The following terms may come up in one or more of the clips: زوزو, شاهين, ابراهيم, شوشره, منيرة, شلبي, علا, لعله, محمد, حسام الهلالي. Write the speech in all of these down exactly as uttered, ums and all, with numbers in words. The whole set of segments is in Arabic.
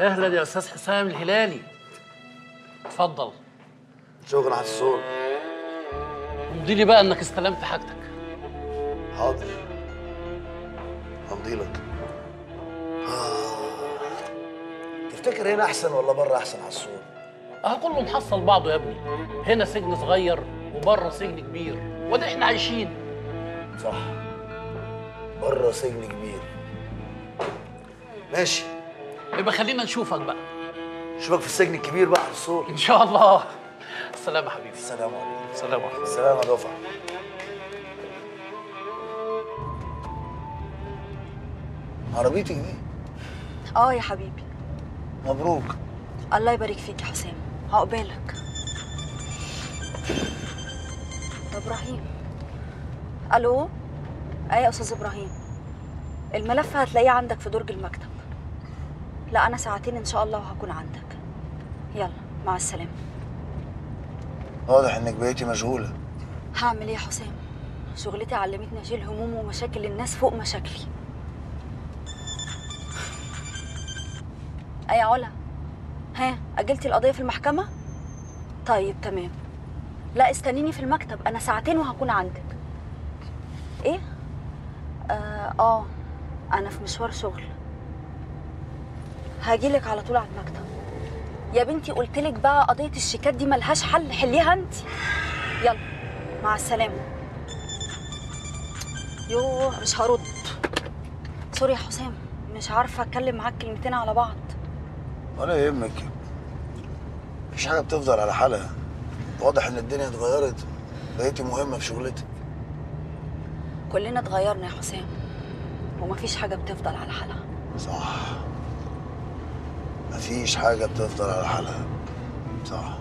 اهلا يا استاذ حسام الهلالي. اتفضل. شكرا على الصوت. امضي لي بقى انك استلمت حاجتك. حاضر. امضي لك. تفتكر هنا احسن ولا بره احسن على الصوت؟ اه كله محصل بعضه يا ابني. هنا سجن صغير وبره سجن كبير، وده احنا عايشين. صح. بره سجن كبير. ماشي. يبقى خلينا نشوفك بقى. نشوفك في السجن الكبير بقى على الصوت. ان شاء الله. السلام يا حبيبي. السلام عليكم. السلام عليكم. السلام يا دفعه. عربيتك دي؟ اه يا حبيبي. مبروك. الله يبارك فيك يا حسام، عقبالك. ابراهيم. الو. ايه يا استاذ ابراهيم؟ الملف هتلاقيه عندك في درج المكتب. لا انا ساعتين ان شاء الله وهكون عندك. يلا مع السلامه. واضح انك بقيتي مشغوله. هعمل ايه يا حسام؟ شغلتي علمتني اشيل هموم ومشاكل الناس فوق مشاكلي. ايه يا علا؟ ها اجلتي القضيه في المحكمه؟ طيب تمام. لا استنيني في المكتب، انا ساعتين وهكون عندك. ايه؟ اه, آه. انا في مشوار شغل، هاجيلك على طول على المكتب. يا بنتي قلتلك بقى قضية الشيكات دي ملهاش حل، حليها انت. يلا مع السلامة. يوه مش هرد. سوري يا حسام، مش عارفة اتكلم معاك كلمتين على بعض. ولا يهمك، مفيش حاجة بتفضل على حالها. واضح ان الدنيا اتغيرت، بقيتي مهمة في شغلتك. كلنا اتغيرنا يا حسام، ومفيش حاجة بتفضل على حالها. صح، مفيش حاجة بتفضل على حالها. صح.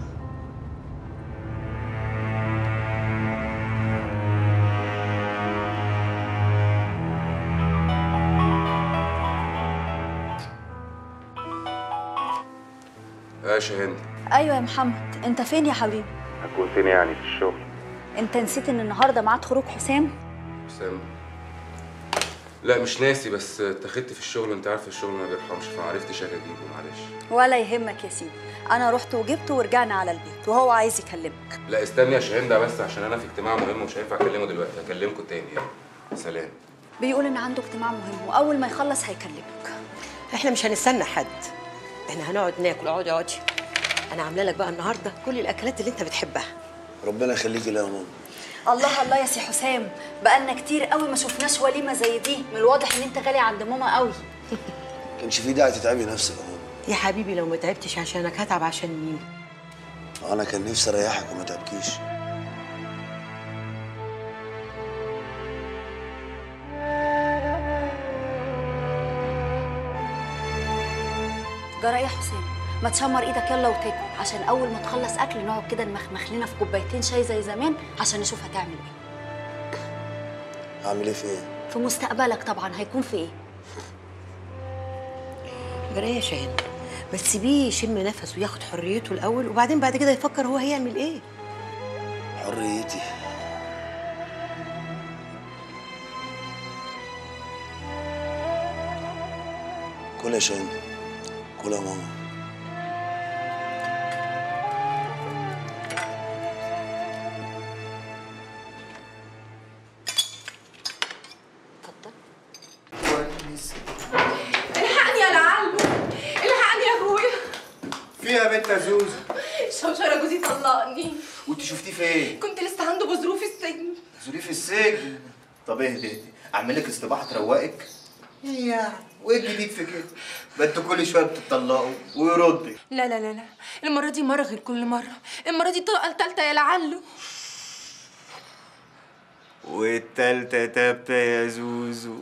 يا شاهين. ايوه يا محمد، انت فين يا حبيبي؟ هكون فين يعني، في الشغل. انت نسيت ان النهارده ميعاد خروج حسام؟ حسام؟ لا مش ناسي، بس اتخذت في الشغل وانت عارف الشغل ما بيرحمش، فمعرفتش اجيبه. معلش. ولا يهمك يا سيدي، انا رحت وجبته ورجعنا على البيت وهو عايز يكلمك. لا استني يا شاهين، ده بس عشان انا في اجتماع مهم ومش هينفع اكلمه دلوقتي، هكلمكم تاني يعني. سلام. بيقول ان عنده اجتماع مهم واول ما يخلص هيكلمك. احنا مش هنستنى حد، احنا هنقعد ناكل. اقعدي اقعدي، انا عامله لك بقى النهارده كل الاكلات اللي انت بتحبها. ربنا يخليكي لي يا ماما. الله الله يا سي حسام، بقالنا كتير قوي ما شفناش وليمه زي دي. من الواضح ان انت غالي عند ماما قوي. كانش في داعي تتعبي نفسك يا ماما. يا حبيبي لو ما تعبتش عشانك هتعب عشان مين؟ انا كان نفسي اريحك وما تعبكيش. جرى ايه يا حسام؟ ما تشمر ايدك يلا وتاكل، عشان اول ما تخلص اكل نقعد كده نمخمخ لنا في كوبايتين شاي زي زمان عشان نشوف هتعمل ايه. هعمل ايه في ايه؟ في مستقبلك طبعا، هيكون في ايه؟ جرى ايه يا شاهين؟ ما تسيبيه يشم نفسه وياخد حريته الاول، وبعدين بعد كده يفكر هو هيعمل ايه. حريتي. كل يا شاهين، كل يا ماما. زوزو. شوشره جوزي طلقني. وانت شفتيه فين؟ كنت لسه عنده بظروف السجن. ظروف السجن؟ طب اهدي اهدي، اعمل لك استباحه تروقك؟ ايه يعني؟ وايه الجديد في كده؟ ما انتوا كل شويه بتطلقوا ويردوا. لا لا لا لا، المره دي مره غير كل مره، المره دي طلقه التالته يا لعله. والتالته تابته يا زوزو.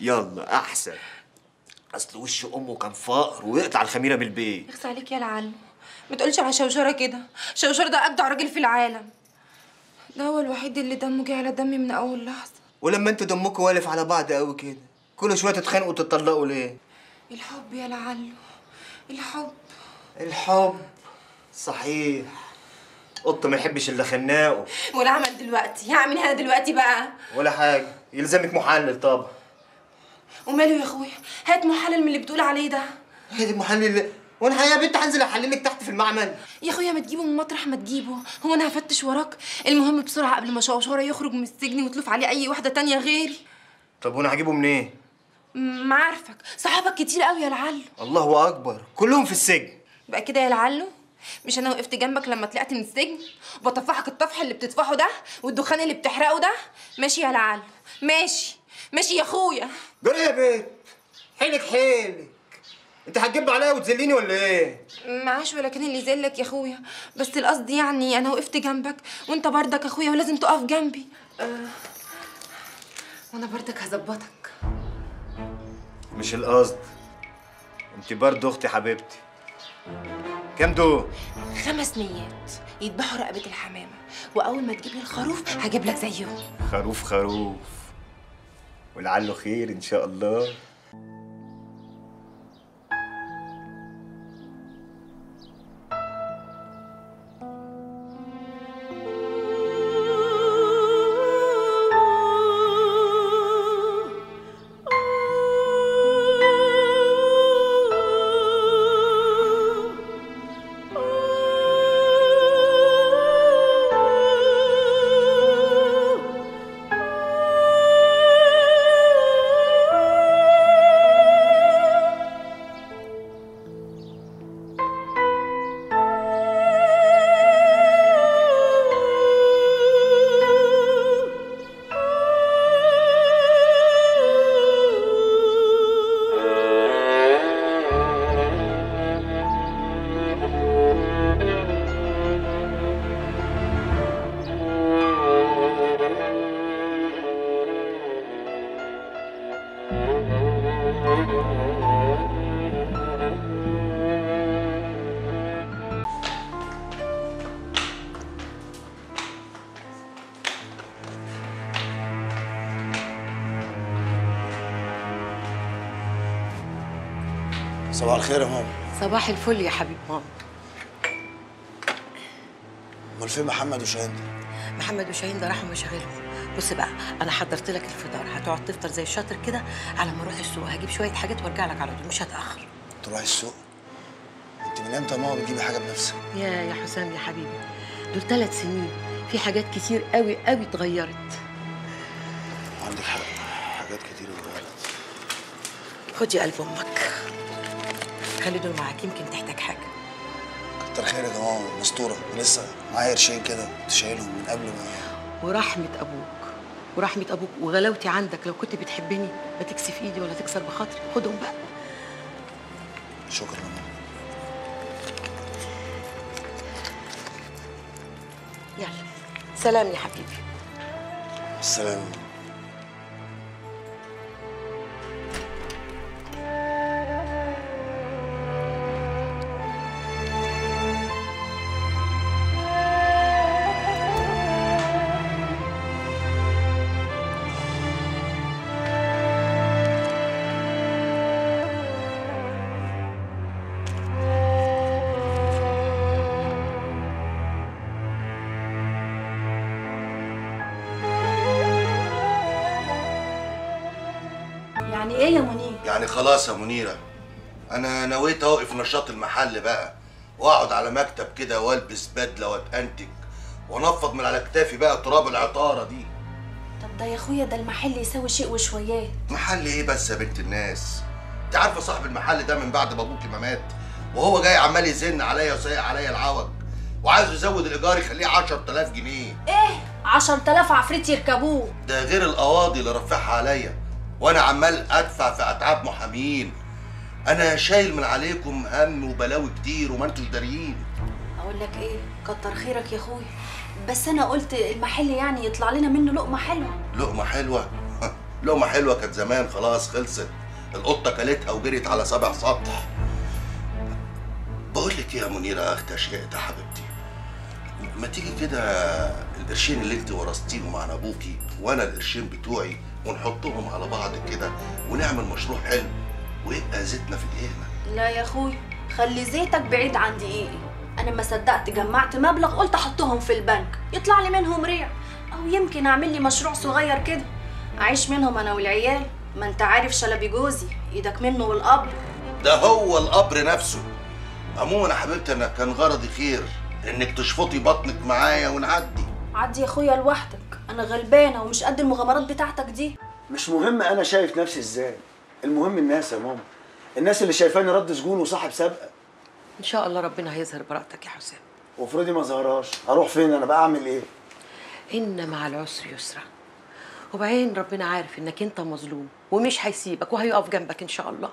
يلا احسن. اصل وش امه كان فقر ويقطع الخميره بالبيت. يخص عليك يا لعله، ما تقولش على شوشره كده. شوشره ده اجدع راجل في العالم، ده هو الوحيد اللي دمه جه على دمي من اول لحظه. ولما انتوا دمكم والف على بعض قوي كده، كل شويه تتخانقوا وتتطلقوا ليه؟ الحب يا لعله، الحب. الحب صحيح، قط ما يحبش الا خناقه. ولا عمل دلوقتي، هعمل انا دلوقتي بقى ولا حاجه. يلزمك محلل طبعا. وماله يا اخويا؟ هات محلل من اللي بتقول عليه ده. هادي المحلل، وانا يا بنت هنزل احللك تحت في المعمل؟ يا اخويا ما تجيبه من مطرح ما تجيبه، هو انا هفتش وراك؟ المهم بسرعه قبل ما شوشره يخرج من السجن وتلوف عليه اي واحده تانية غيري. طب وانا هجيبه منين؟ إيه؟ معارفك، صحابك كتير قوي يا لعله. الله اكبر، كلهم في السجن. بقى كده يا لعله، مش انا وقفت جنبك لما طلعت من السجن وبطفحك الطفح اللي بتطفحه ده والدخان اللي بتحرقه ده؟ ماشي يا لعله، ماشي ماشي يا اخويا. جري يا بنت، حيلك حيلك. انت هتجب عليا وتذليني ولا ايه؟ معاش ولا كان اللي يذلك يا اخويا، بس القصد يعني انا وقفت جنبك وانت بردك يا اخويا ولازم تقف جنبي. أه... وانا بردك هظبطك. مش القصد، انت برضه اختي حبيبتي. كام دول؟ خمس نيات يذبحوا رقبه الحمامه، واول ما تجيب لي الخروف هجيب لك زيهم. خروف خروف، ولعله خير ان شاء الله. صباح الخير يا ماما. صباح الفل يا حبيب ماما. امال فين محمد وشاهين ده؟ محمد وشاهين ده راحوا مشاغلهم. بص بقى، انا حضرت لك الفطار، هتقعد تفطر زي الشاطر كده على ما اروح السوق، هجيب شويه حاجات وارجع لك على طول، مش هتاخر. تروحي السوق؟ انت من امتى يا ماما بتجيبي حاجه بنفسك؟ يا يا حسام يا حبيبي، دول ثلاث سنين، في حاجات كتير قوي قوي اتغيرت. عندك حق، حاجات كتير اتغيرت. خد يا قلب امك، خلي دول معاك يمكن تحتاج حاجه. كتر خيرك يا ماما، مستوره، ولسه معايا قرشين كده كنت شايلهم من قبل ما. ورحمه ابوك، ورحمه ابوك وغلاوتي عندك، لو كنت بتحبني ما تكسف ايدي ولا تكسر بخاطري، خدهم بقى. شكرا يا ماما. يلا سلام يا حبيبي. السلام. يعني ايه يا منير؟ يعني خلاص يا منيره، انا نويت اوقف نشاط المحل بقى، واقعد على مكتب كده والبس بدله واتأنتج وانفض من على كتافي بقى تراب العطاره دي. طب ده يا اخويا ده المحل يساوي شيء وشويات. محل ايه بس يا بنت الناس؟ انت عارفه صاحب المحل ده من بعد ما ابوكي ما مات وهو جاي عمال يزن عليا وسايق عليا العوج وعايز يزود الايجار يخليه عشرة آلاف جنيه. ايه؟ عشرة آلاف عفريت يركبوه؟ ده غير القواضي اللي رفعها عليا، وانا عمال ادفع في اتعاب محامين. انا شايل من عليكم هم وبلاوي كتير وما انتوش داريين. اقول لك ايه، كتر خيرك يا اخويا، بس انا قلت المحل يعني يطلع لنا منه لقمه حلوه. لقمه حلوه؟ لقمه حلوه كانت زمان، خلاص خلصت، القطه كلتها وجريت على سبع سطح. بقول لك ايه يا منيره اختي شقت حبيبتي، ما تيجي كده القرشين اللي انت ورثتيهم عن ابوكي وانا القرشين بتوعي ونحطهم على بعض كده ونعمل مشروع حلو ويبقى زيتنا في دقيقنا. لا يا اخويا، خلي زيتك بعيد عن دقيقي، انا ما صدقت جمعت مبلغ قلت احطهم في البنك يطلع لي منهم ريع، او يمكن اعمل لي مشروع صغير كده اعيش منهم انا والعيال. ما انت عارف شلبي جوزي، ايدك منه والقبر. ده هو القبر نفسه. عموما يا حبيبتي انا كان غرضي خير، انك تشفطي بطنك معايا ونعدي. عدي يا اخويا لوحدك، انا غلبانه ومش قد المغامرات بتاعتك دي. مش مهم انا شايف نفسي ازاي، المهم الناس يا ماما، الناس اللي شايفاني رد سجون وصاحب سابقه. ان شاء الله ربنا هيظهر براءتك يا حسام. وافرضي ما ظهرهاش، هروح فين انا بقى؟ اعمل ايه؟ ان مع العسر يسرا، وبعدين ربنا عارف انك انت مظلوم ومش هيسيبك وهيقف جنبك ان شاء الله.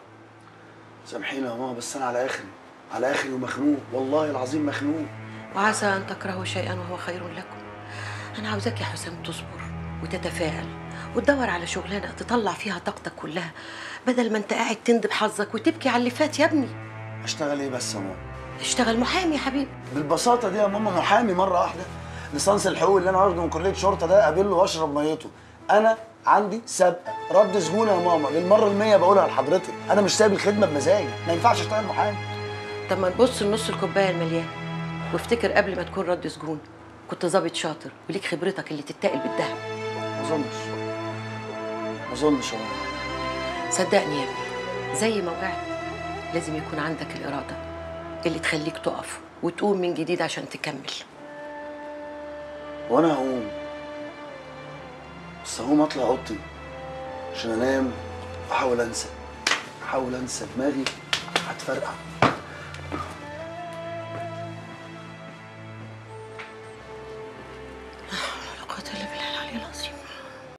سامحيني يا ماما بس انا على اخري، على اخري ومخنوق، والله العظيم مخنوق. وعسى ان تكرهوا شيئا وهو خير لكم. انا عاوزاك يا حسام تصبر وتتفاعل وتدور على شغلانه تطلع فيها طاقتك كلها، بدل ما انت قاعد تندب حظك وتبكي على اللي فات يا ابني. اشتغل ايه بس يا ماما؟ اشتغل محامي يا حبيبي. بالبساطه دي يا ماما، محامي مره واحده، ليسانس الحقوق اللي انا واخده من كليه شرطه ده اقابله واشرب ميته. انا عندي سابقه رد زبونه يا ماما، للمره المية بقولها لحضرتك، انا مش سايب الخدمه بمزاجي، ما ينفعش اشتغل محامي. طب ما نبص لنص الكوبايه المليان، وافتكر قبل ما تكون رد زبون كنت ظابط شاطر وليك خبرتك اللي تتاقل بالدهب. ما اظنش ما اظنش يا ماما. صدقني يا ابني زي ما وقعت لازم يكون عندك الاراده اللي تخليك تقف وتقوم من جديد عشان تكمل. وانا هقوم، بس هقوم اطلع اوضتي عشان انام، احاول انسى احاول انسى دماغي هتفرقع.